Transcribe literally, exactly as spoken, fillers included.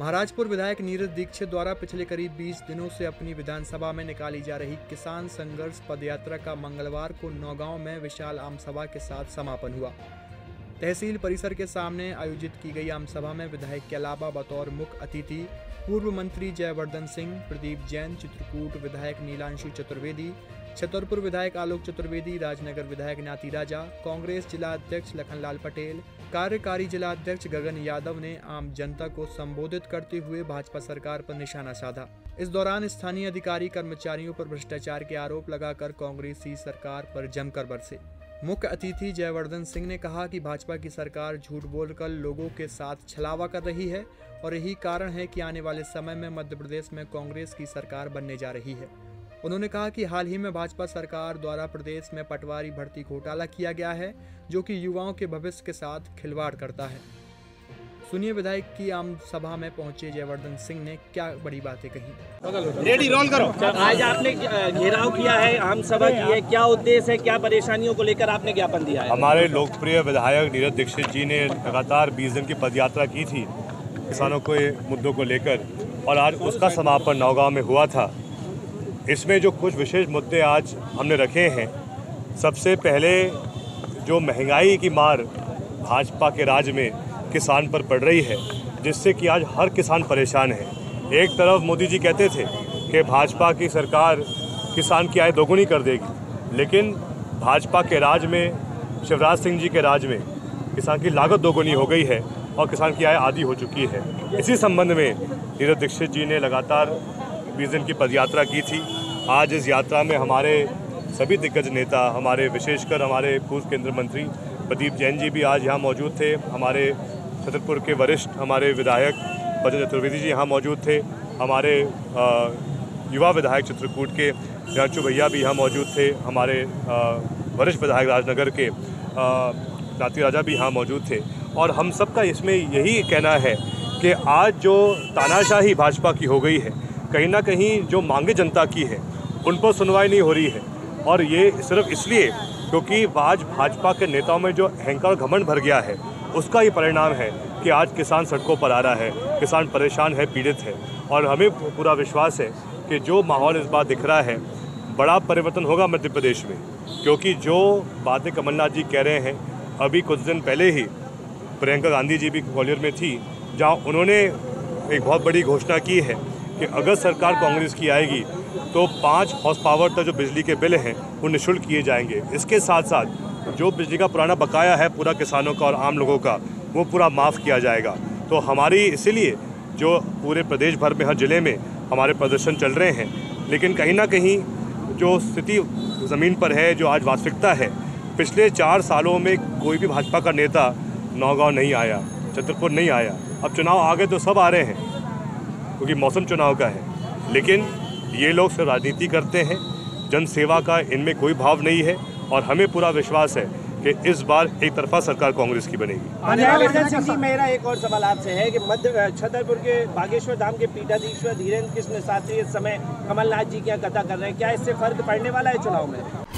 महाराजपुर विधायक नीरज दीक्षित द्वारा पिछले करीब बीस दिनों से अपनी विधानसभा में निकाली जा रही किसान संघर्ष पदयात्रा का मंगलवार को नौगांव में विशाल आम सभा के साथ समापन हुआ। तहसील परिसर के सामने आयोजित की गई आम सभा में विधायक के अलावा बतौर मुख्य अतिथि पूर्व मंत्री जयवर्धन सिंह, प्रदीप जैन, चित्रकूट विधायक नीलांशु चतुर्वेदी, छतरपुर विधायक आलोक चतुर्वेदी, राजनगर विधायक नाती राजा, कांग्रेस जिला अध्यक्ष लखनलाल पटेल, कार्यकारी जिला अध्यक्ष गगन यादव ने आम जनता को संबोधित करते हुए भाजपा सरकार पर निशाना साधा। इस दौरान स्थानीय अधिकारी कर्मचारियों पर भ्रष्टाचार के आरोप लगाकर कांग्रेसी सरकार पर जमकर बरसे। मुख्य अतिथि जयवर्धन सिंह ने कहा कि भाजपा की सरकार झूठ बोलकर लोगों के साथ छलावा कर रही है और यही कारण है कि आने वाले समय में मध्य प्रदेश में कांग्रेस की सरकार बनने जा रही है। उन्होंने कहा कि हाल ही में भाजपा सरकार द्वारा प्रदेश में पटवारी भर्ती घोटाला किया गया है, जो कि युवाओं के भविष्य के साथ खिलवाड़ करता है। सुनिए विधायक की आम सभा में पहुंचे जयवर्धन सिंह ने क्या बड़ी बातें कही। रेडी रोल करो। आज आपने घेराव किया है, आम सभा की है, क्या उद्देश्य है, क्या परेशानियों को लेकर आपने ज्ञापन दिया है? हमारे लोकप्रिय विधायक नीरज दीक्षित जी ने लगातार बीस दिन की पदयात्रा की थी किसानों के मुद्दों को लेकर, और आज उसका समापन नौगांव में हुआ था। इसमें जो कुछ विशेष मुद्दे आज हमने रखे हैं, सबसे पहले जो महंगाई की मार भाजपा के राज में किसान पर पड़ रही है, जिससे कि आज हर किसान परेशान है। एक तरफ मोदी जी कहते थे कि भाजपा की सरकार किसान की आय दोगुनी कर देगी, लेकिन भाजपा के राज में, शिवराज सिंह जी के राज में, किसान की लागत दोगुनी हो गई है और किसान की आय आधी हो चुकी है। इसी संबंध में नीरज दीक्षित जी ने लगातार बीस दिन की पदयात्रा की थी। आज इस यात्रा में हमारे सभी दिग्गज नेता, हमारे विशेषकर हमारे पूर्व केंद्रीय मंत्री प्रदीप जैन जी भी आज यहाँ मौजूद थे, हमारे छतरपुर के वरिष्ठ हमारे विधायक विजय चतुर्वेदी जी यहाँ मौजूद थे, हमारे युवा विधायक चित्रकूट के नीलांशु भैया भी यहाँ मौजूद थे, हमारे वरिष्ठ विधायक राजनगर के नाती राजा भी यहाँ मौजूद थे। और हम सबका इसमें यही कहना है कि आज जो तानाशाही भाजपा की हो गई है, कहीं ना कहीं जो मांगे जनता की है उन पर सुनवाई नहीं हो रही है, और ये सिर्फ इसलिए क्योंकि आज भाजपा के नेताओं में जो अहंकार घमंड भर गया है, उसका ये परिणाम है कि आज किसान सड़कों पर आ रहा है, किसान परेशान है, पीड़ित है। और हमें पूरा विश्वास है कि जो माहौल इस बार दिख रहा है, बड़ा परिवर्तन होगा मध्य प्रदेश में, क्योंकि जो बातें कमलनाथ जी कह रहे हैं, अभी कुछ दिन पहले ही प्रियंका गांधी जी भी ग्वालियर में थी, जहाँ उन्होंने एक बहुत बड़ी घोषणा की है कि अगर सरकार कांग्रेस की आएगी तो पाँच हॉर्स पावर तक जो बिजली के बिल हैं वो निःशुल्क किए जाएंगे। इसके साथ साथ जो बिजली का पुराना बकाया है पूरा किसानों का और आम लोगों का, वो पूरा माफ़ किया जाएगा। तो हमारी इसीलिए जो पूरे प्रदेश भर में हर ज़िले में हमारे प्रदर्शन चल रहे हैं, लेकिन कहीं ना कहीं जो स्थिति ज़मीन पर है, जो आज वास्तविकता है, पिछले चार सालों में कोई भी भाजपा का नेता नौगाँव नहीं आया, छतरपुर नहीं आया। अब चुनाव आ गए तो सब आ रहे हैं, क्योंकि मौसम चुनाव का है, लेकिन ये लोग सिर्फ राजनीति करते हैं, जनसेवा का इनमें कोई भाव नहीं है। और हमें पूरा विश्वास है कि इस बार एक तरफा सरकार कांग्रेस की बनेगी। मेरा एक और सवाल आपसे है कि मध्य छतरपुर के बागेश्वर धाम के पीठाधीश्वर धीरेंद्र कृष्ण शास्त्री इस समय कमलनाथ जी क्या कथा कर रहे हैं, क्या इससे फर्क पड़ने वाला है चुनाव में?